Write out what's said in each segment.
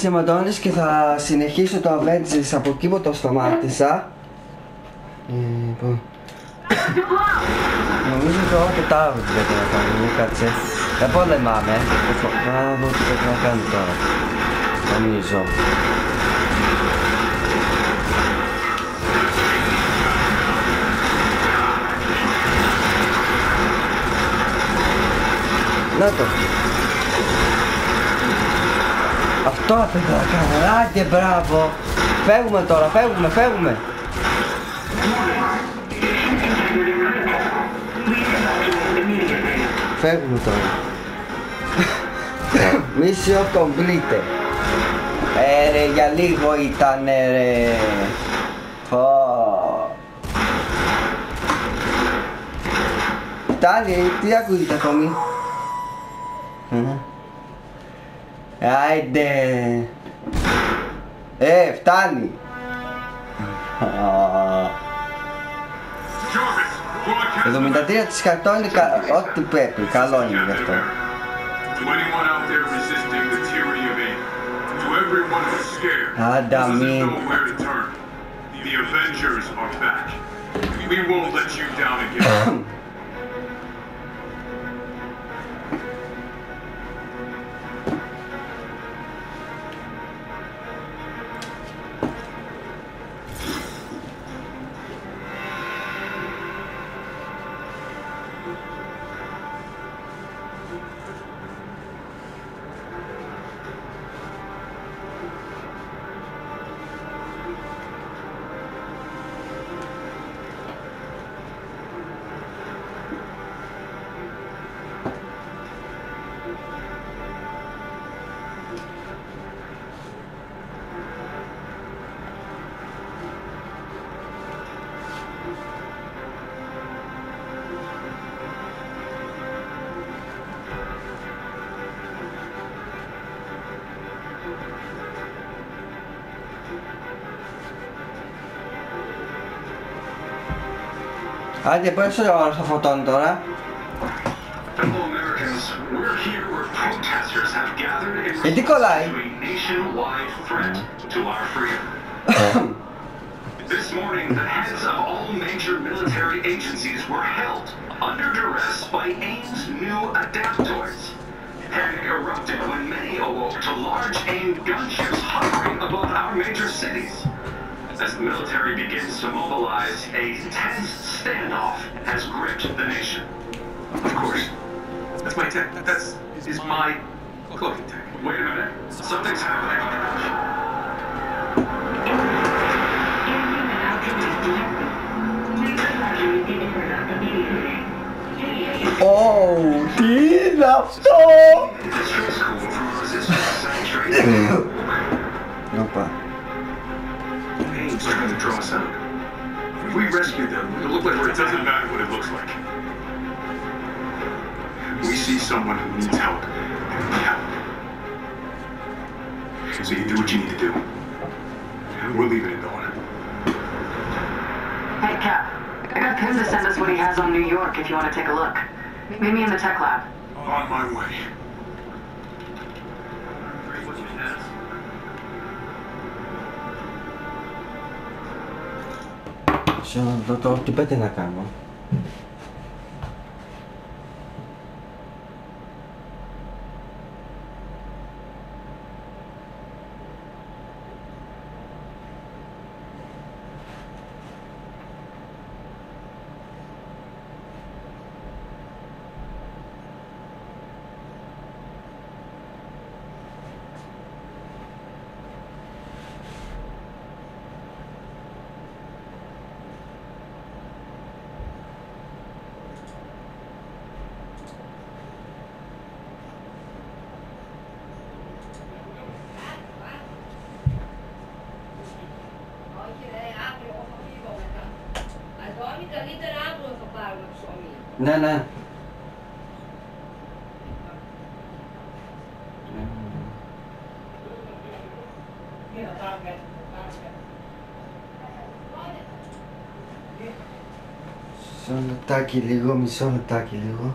σε ματώνεις και θα συνεχίσω το Avengers από εκεί που το σταμάτησα. Νομίζω ότι εγώ και τα έχω πρέπει να κάνω, κάτσε. Δεν πολεμάμε. Να δω τι πρέπει να κάνω τώρα. Νομίζω. Να το. Αυτό δεν θα κάνω. Άντε μπράβο. Φεύγουμε τώρα, φεύγουμε. Φεύγουμε τώρα. Μισό κομπλίτε. Ρε για λίγο ήταν ρε. Φτάνει, τι ακούγεται ακόμη. Άιντε. Φτάνει. Το 73% είναι ό,τι πρέπει, καλό είναι γι' αυτό. Άντα μην. Άντε, πόσο ώρα θα φωτώνει τώρα. Γιατί κολλάει. As the military begins to mobilize, a tense standoff has gripped the nation. Of course, that's my tech. That is my cloaking tech. Wait a minute, something's happening. Oh, did I? No problem. AIM's trying to draw us out. If we rescue them, it'll look like we're attacking. It doesn't matter what it looks like. We see someone who needs help, and we help. So you do what you need to do. We'll leave it in the water. Hey, Cap. I got Pym to send us what he has on New York if you want to take a look. Meet me in the tech lab. On my way. Τι πέντε να κάνω. Ναι, ναι. Μισό λεπτάκι λίγο.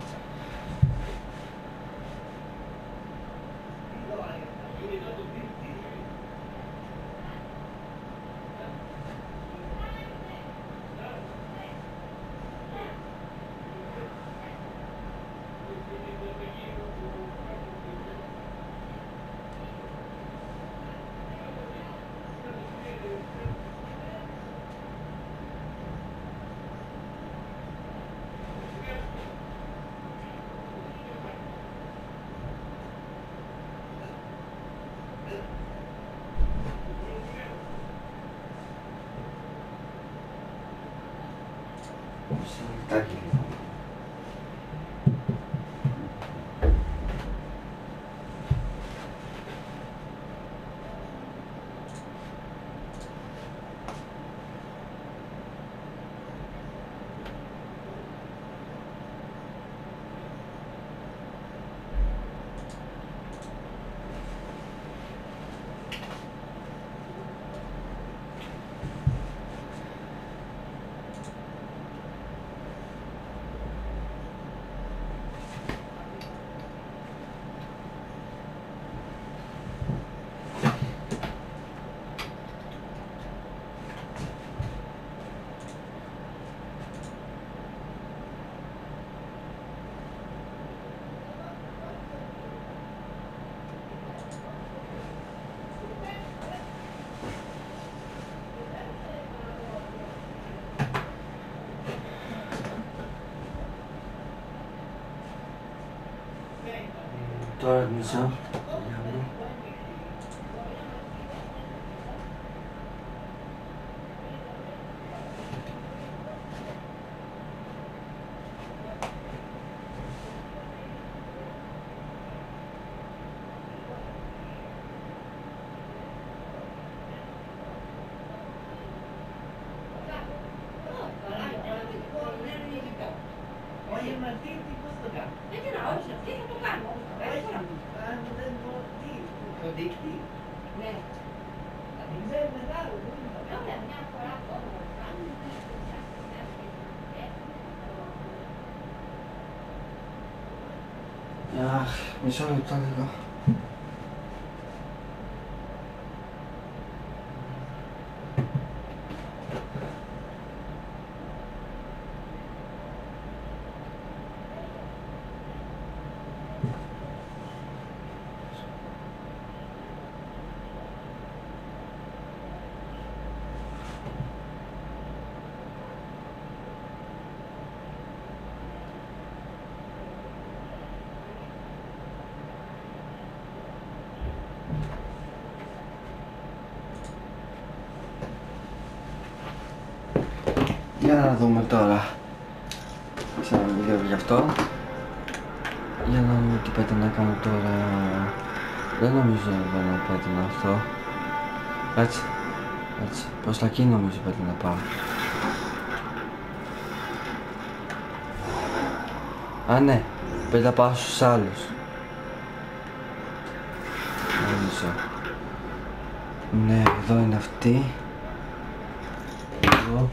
Está aqui. Admisión. Mi sono tutt'altro. Για να δούμε τώρα σε ένα βίντεο για αυτό. Για να δούμε τι πρέπει να κάνω τώρα. Δεν νομίζω να πρέπει να αυτό. Έτσι, έτσι. Προς τα εκεί νομίζω πρέπει να πάω. Α, ναι. Πρέπει να πάω στους άλλους. Νομίζω. Ναι, εδώ είναι αυτή. Εδώ.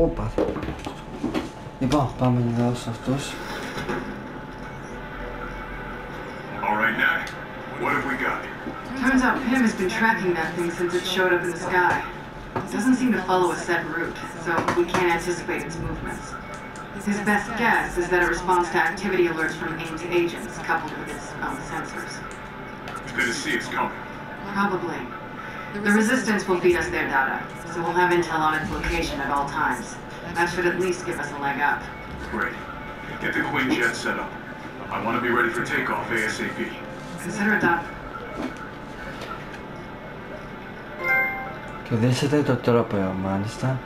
Όπα. Λοιπόν, πάμε εδώ σε αυτούς. Turns out Pym has been tracking that thing since it showed up in the sky. It doesn't seem to follow a set route, so we can't anticipate its movements. His best guess is that a response to activity alerts from AIM's agents, coupled with its own sensors. It's good to see it's coming. Probably. The Resistance will feed us their data, so we'll have intel on its location at all times. That should at least give us a leg up. Great. Get the Quinjet set up. I want to be ready for takeoff ASAP. Consider it done. Και δέσετε το τρόπαιο, μάλιστα.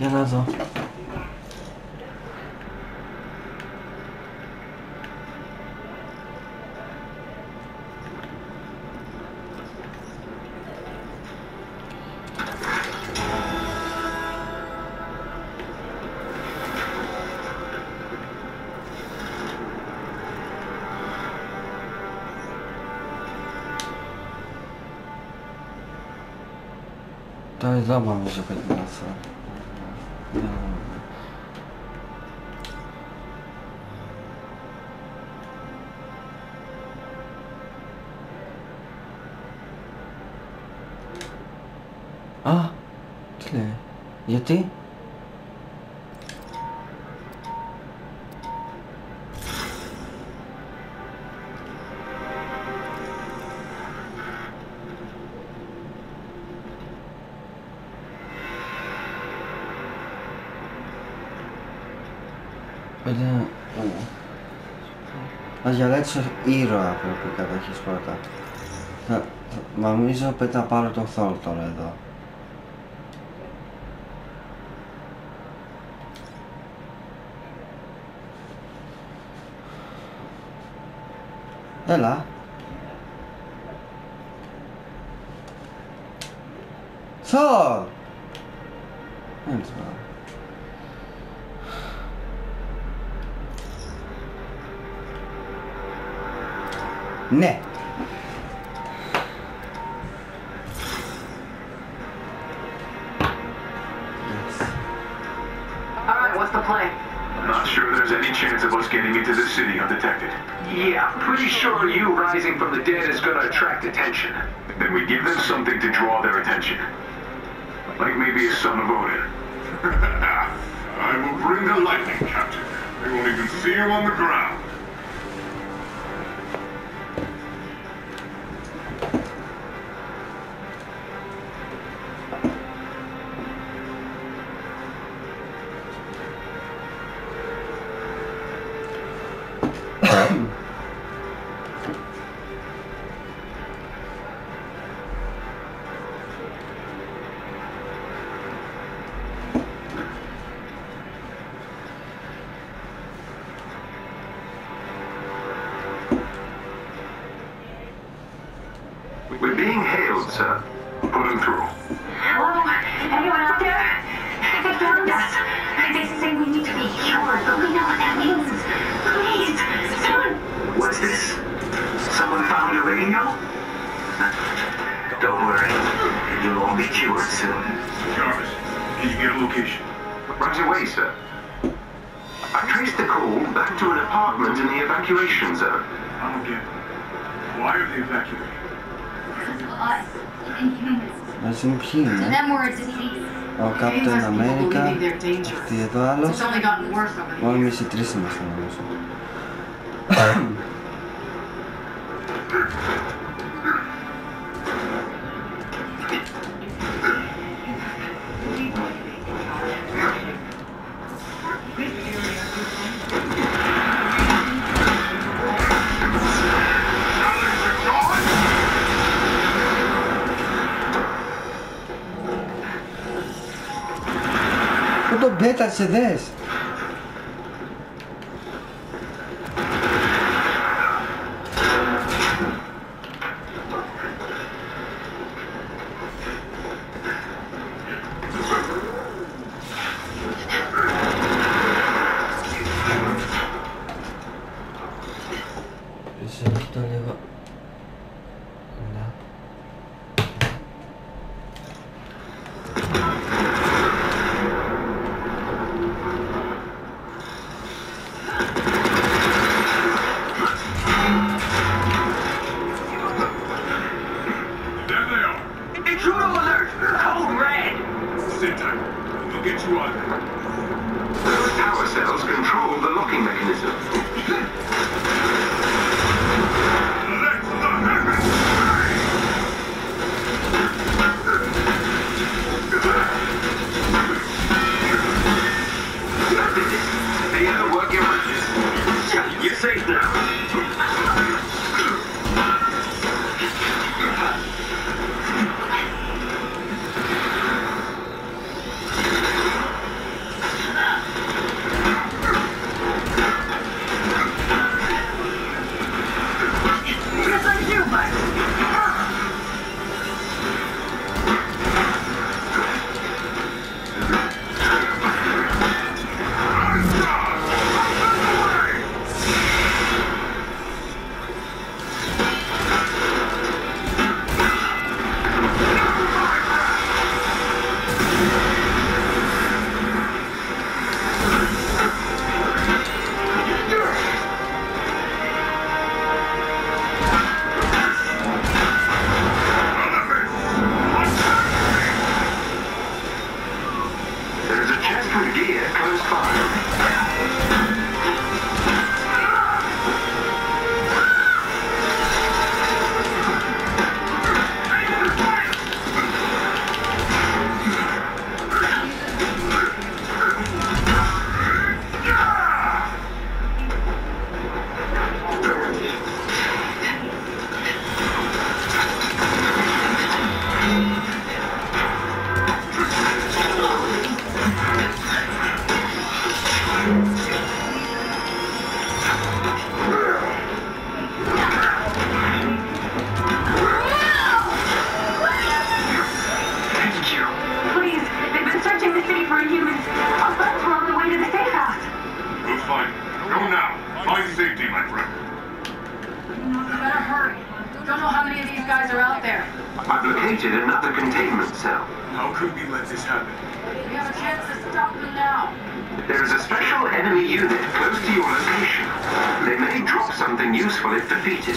Ya la zo. Daj zamam, że będzie nas. A, tyle. Ja ty? A ja lecę Iro, proprio da Hiszpota. Mam Izo pyta bardzo Soltoledo. Ela? Co? Nic ma. Ne. All right, what's the plan? I'm not sure there's any chance of us getting into the city undetected. Yeah, pretty sure you rising from the dead is gonna attract attention. Then we give them something to draw their attention. Like maybe a son of Odin. I will bring the lightning, Captain. They won't even see you on the ground. We're being hailed, sir. Put him through. Hello? Anyone out there? They found us. They say we need to be cured, but we know what that means. Please, someone... What's this? Someone found a radio? Don't worry. You'll all be cured soon. Jarvis, can you get a location? Right away, sir. I traced the call back to an apartment in the evacuation zone. I don't get it. Why are they evacuating? Us, even humans. That's impossible. To them, we're a disease. Oh, Captain America. It's only gotten worse over the years. Πέτασε δες! You saved now. safety, my friend. No, you better hurry. Don't know how many of these guys are out there. I've located another containment cell. How could we let this happen? We have a chance to stop them now. There is a special enemy unit close to your location. They may drop something useful if defeated.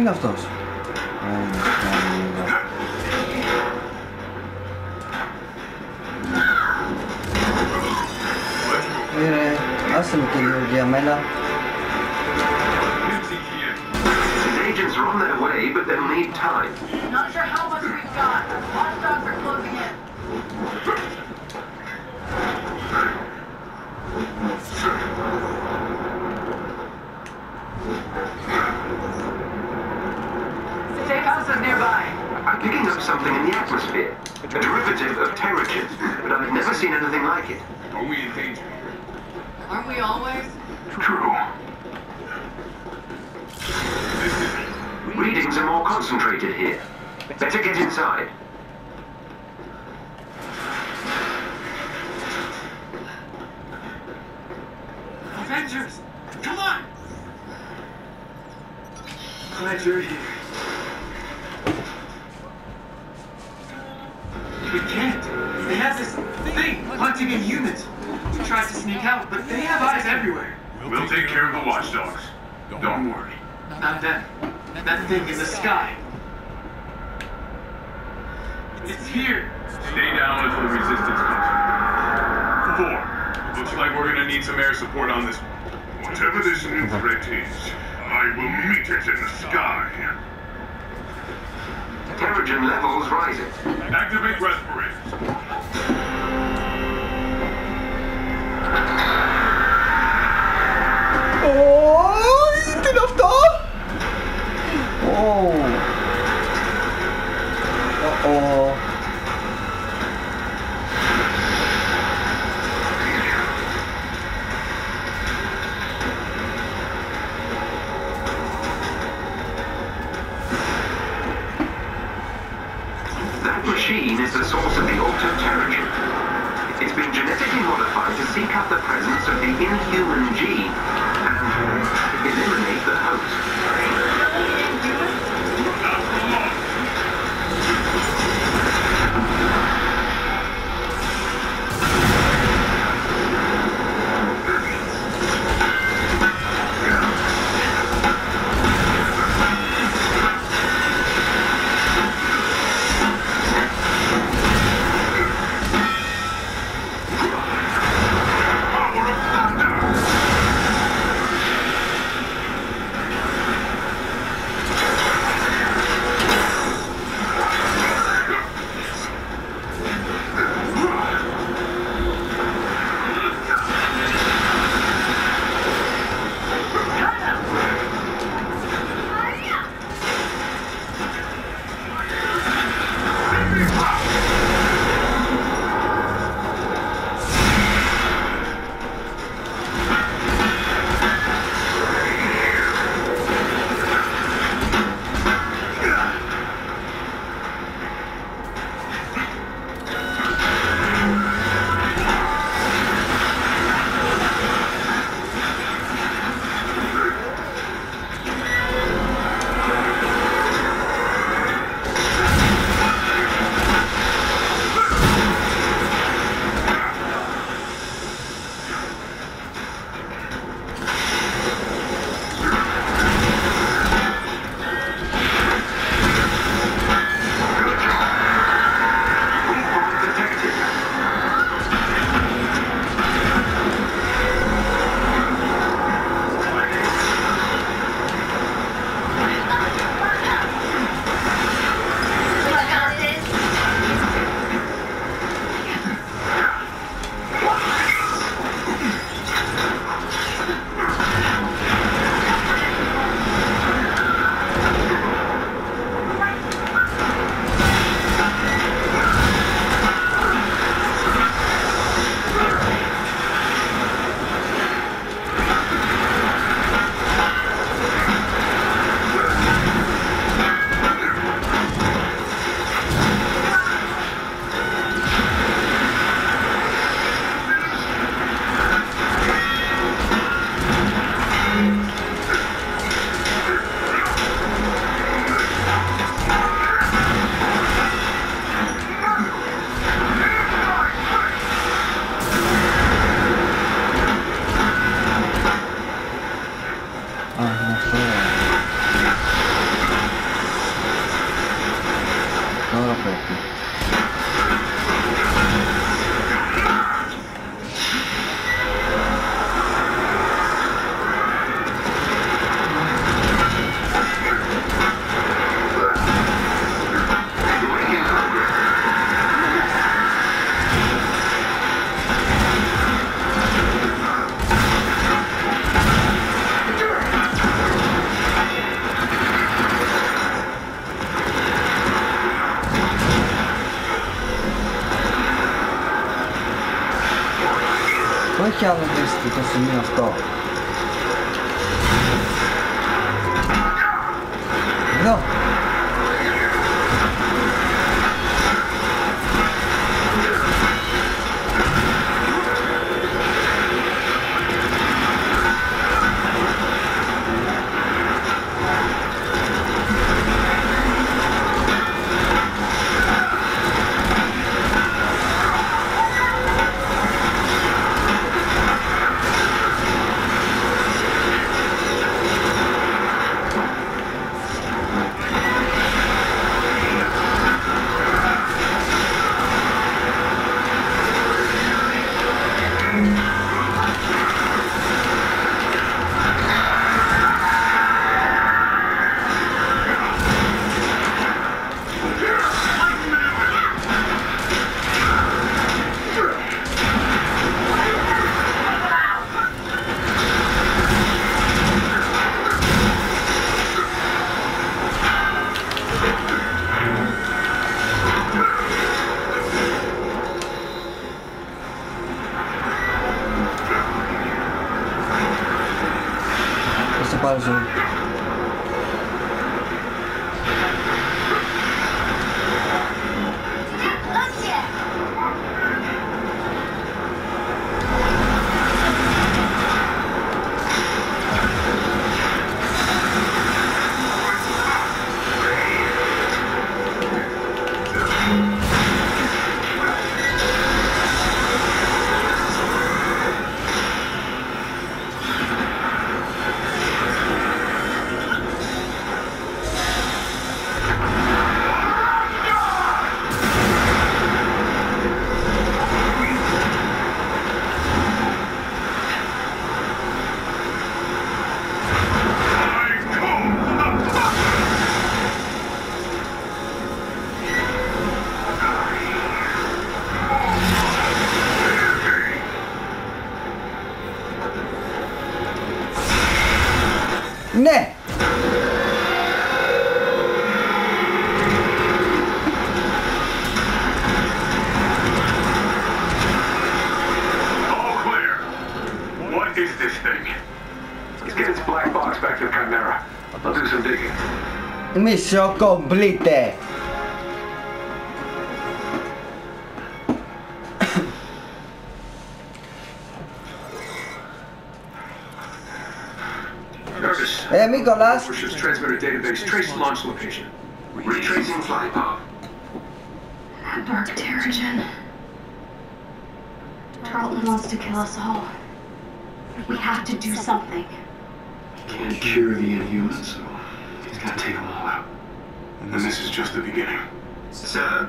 είναι αυτός? Ρε, άσε με το λίγο για μένα. Picking up something in the atmosphere, a derivative of terrorism, but I've never seen anything like it. Are we in danger? Aren't we always? True. Readings are more concentrated here. Better get inside. Avengers, come on! Glad you're here. We can't. They have this thing hunting a unit who tries to sneak out, but they have eyes everywhere. We'll take care of the watchdogs. Don't worry. Not them. That thing in the sky. It's here. Stay down until the resistance comes. 4. Looks like we're gonna need some air support on this one. Whatever this new threat is, I will meet it in the sky. Terrogen levels rising. Activate respirators. Oh, τι είναι αυτό? Is the source of the altered terrogen. It's been genetically modified to seek out the presence of the inhuman gene and eliminate the host. Poleciało wyspi to sobie miasto. No. Ne! All clear. What is this thing? Get its black box back to the Chimera. I'll do some digging. Mission complete. Hey, Nicolas. Pushers transmitter database trace launch location. Retracing flight path. Embarked Terrigen. Tarleton wants to kill us all. We have to do something. He can't cure the inhumans, so he's got to take them all out. And this is just the beginning. Sir,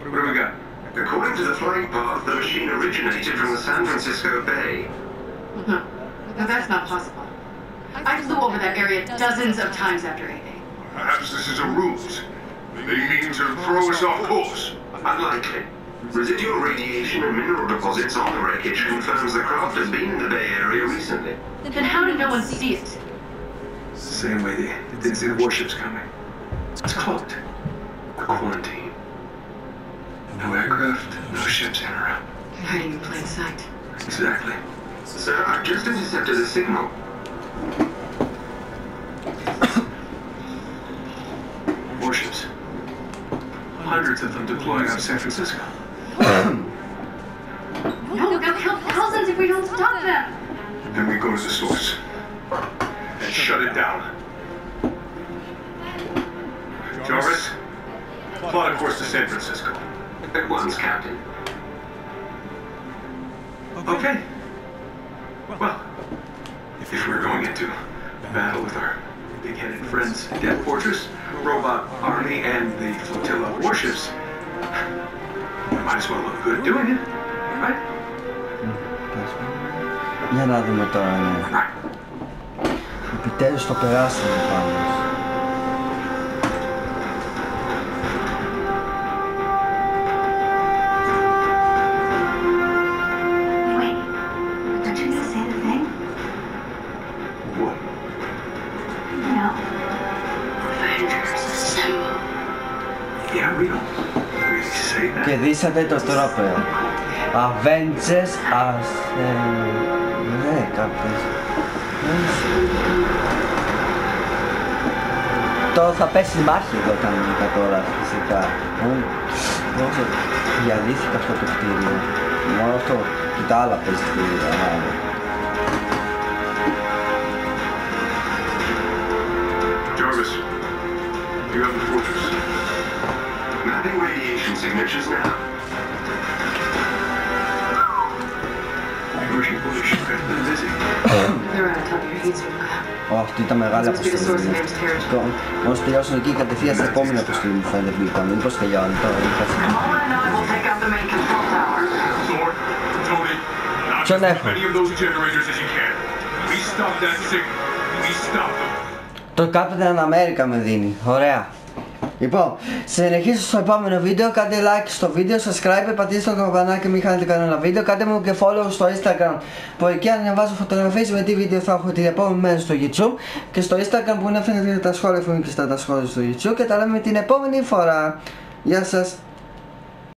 what do we got? According to the flight path, the machine originated from the San Francisco Bay. No, that's not possible. I flew over that area dozens of times after AIM. Perhaps this is a ruse. They mean to throw us off course. Unlikely. Residual radiation and mineral deposits on the wreckage confirms the craft has been in the Bay Area recently. Then how did no one see it? Same way they didn't see the warships coming. It's cloaked. A quarantine. No aircraft, no ships in or out. Hiding in plain sight. Exactly. Sir, I've just intercepted a signal. Warships. Hundreds of them deploying out of San Francisco. No, they'll kill thousands if we don't stop them! Then we go to the source. And shut it down. Jarvis, plot a course to San Francisco. At once, Captain. Okay. Well. If we're going into battle with our big-headed friends, Death Fortress, Robot Army, and the flotilla of warships, we might as well look good doing it, right? Για να δούμε τώρα, ναι. Επιτέλους το περάσαμε πάνω. Και δίσατε το στρόπεο. Avengers as Τώρα θα πέσει μάχητο κανονικά τώρα φυσικά. Όσο διαλύθηκε αυτό το κτίριο. Μόνο αυτό και τα άλλα πέσει κτίρια. You have the fortress. Mapping radiation signatures now. Your ship has been busy. Αυτή ήταν μεγάλη αποστολή. Μόλις τελειώσουν εκεί κατευθείαν στην επόμενη αποστολή μου φαίνεται μπήκαν. Μήπως τελειώνει τώρα. Ποιον έχουμε. Το Captain America με δίνει. Ωραία. Λοιπόν, συνεχίσω στο επόμενο βίντεο. Κάντε like στο βίντεο, subscribe, πατήστε το καμπανάκι, μην χάνετε κανένα βίντεο. Κάντε μου και follow στο Instagram που εκεί ανεβάζω φωτογραφίες με τι βίντεο θα έχω την επόμενη μέρα στο YouTube και στο Instagram που είναι φαίνεται τα σχόλια μου και στα σχόλια στο YouTube και τα λέμε την επόμενη φορά. Γεια σας.